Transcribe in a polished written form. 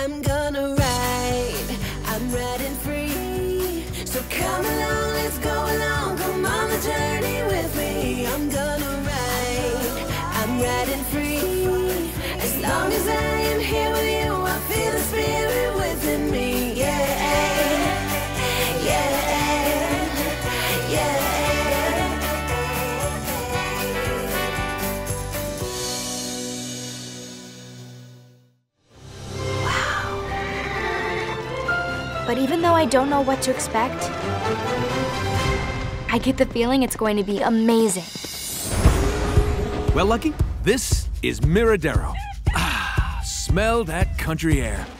I'm gonna ride, I'm riding free. So come along, let's go along, come on the journey with me. I'm gonna ride, I'm riding free. As long as I am here with you, I feel the spirit within me. Yeah, yeah, yeah. Wow. But even though I don't know what to expect, I get the feeling it's going to be amazing. Well, Lucky, this is Miradero. Smell that country air.